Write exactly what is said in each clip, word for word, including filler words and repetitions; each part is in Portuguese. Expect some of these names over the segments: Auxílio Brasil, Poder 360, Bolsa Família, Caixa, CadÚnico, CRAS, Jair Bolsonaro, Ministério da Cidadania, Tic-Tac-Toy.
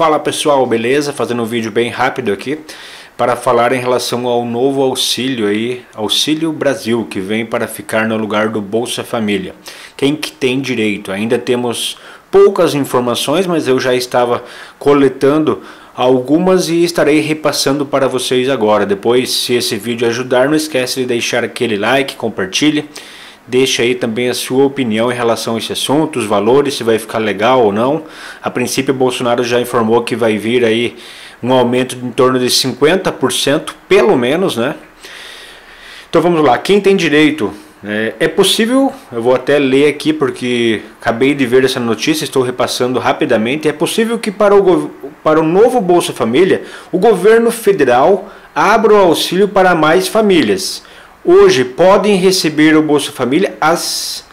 Fala pessoal, beleza? Fazendo um vídeo bem rápido aqui para falar em relação ao novo auxílio aí, Auxílio Brasil, que vem para ficar no lugar do Bolsa Família. Quem que tem direito? Ainda temos poucas informações, mas eu já estava coletando algumas e estarei repassando para vocês agora. Depois, se esse vídeo ajudar, não esquece de deixar aquele like, compartilhe. Deixa aí também a sua opinião em relação a esse assunto, os valores, se vai ficar legal ou não. A princípio, Bolsonaro já informou que vai vir aí um aumento em torno de cinquenta por cento, pelo menos, né? Então vamos lá, quem tem direito? É, é possível, eu vou até ler aqui porque acabei de ver essa notícia, estou repassando rapidamente. É possível que para o, para o novo Bolsa Família, o governo federal abra o auxílio para mais famílias. Hoje podem receber o Bolsa Família as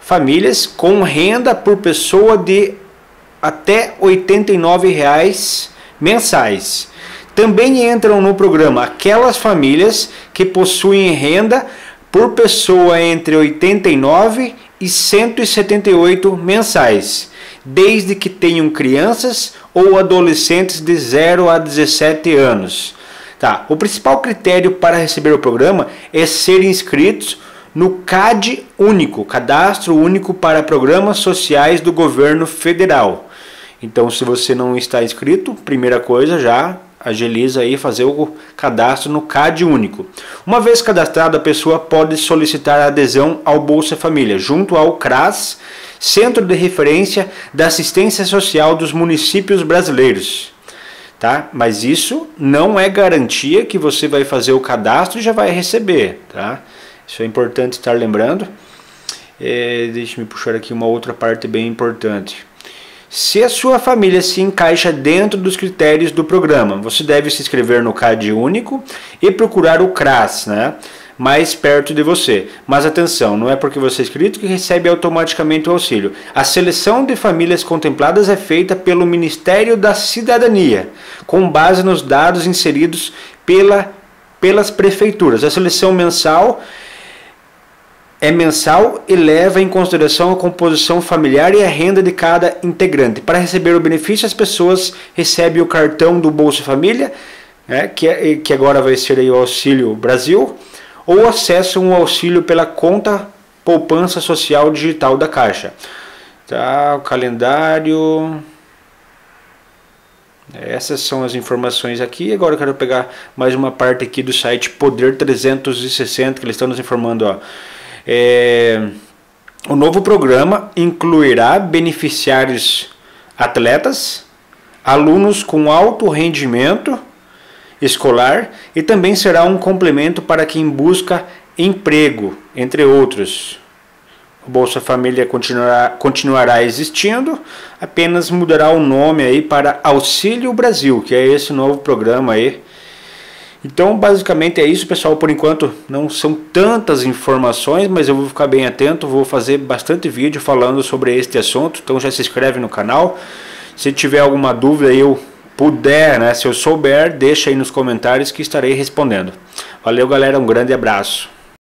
famílias com renda por pessoa de até oitenta e nove reais mensais. Também entram no programa aquelas famílias que possuem renda por pessoa entre oitenta e nove reais e cento e setenta e oito reais mensais, desde que tenham crianças ou adolescentes de zero a dezessete anos. Tá. O principal critério para receber o programa é ser inscritos no C A D único, Cadastro Único para Programas Sociais do Governo Federal. Então, se você não está inscrito, primeira coisa, já agiliza aí fazer o cadastro no C A D único. Uma vez cadastrado, a pessoa pode solicitar a adesão ao Bolsa Família junto ao CRAS, Centro de Referência da Assistência Social dos Municípios Brasileiros. Tá? Mas isso não é garantia que você vai fazer o cadastro e já vai receber, tá? Isso é importante estar lembrando. É, deixa eu puxar aqui uma outra parte bem importante. Se a sua família se encaixa dentro dos critérios do programa, você deve se inscrever no C A D único e procurar o CRAS, né? Mais perto de você. Mas atenção, não é porque você é inscrito que recebe automaticamente o auxílio. A seleção de famílias contempladas é feita pelo Ministério da Cidadania, com base nos dados inseridos pela, pelas prefeituras. A seleção mensal é mensal e leva em consideração a composição familiar e a renda de cada integrante. Para receber o benefício, as pessoas recebem o cartão do Bolsa Família, né, que, é, que agora vai ser aí o Auxílio Brasil, ou acessam o auxílio pela conta poupança social digital da Caixa. Tá, o calendário. Essas são as informações aqui. Agora eu quero pegar mais uma parte aqui do site Poder trezentos e sessenta, que eles estão nos informando. Ó. É, o novo programa incluirá beneficiários atletas, alunos com alto rendimento escolar e também será um complemento para quem busca emprego, entre outros. O Bolsa Família continuará, continuará existindo, apenas mudará o nome aí para Auxílio Brasil, que é esse novo programa aí. Então, basicamente é isso, pessoal. Por enquanto não são tantas informações, mas eu vou ficar bem atento, vou fazer bastante vídeo falando sobre este assunto. Então já se inscreve no canal. Se tiver alguma dúvida, eu puder, né? Se eu souber, deixa aí nos comentários que estarei respondendo. Valeu, galera, um grande abraço.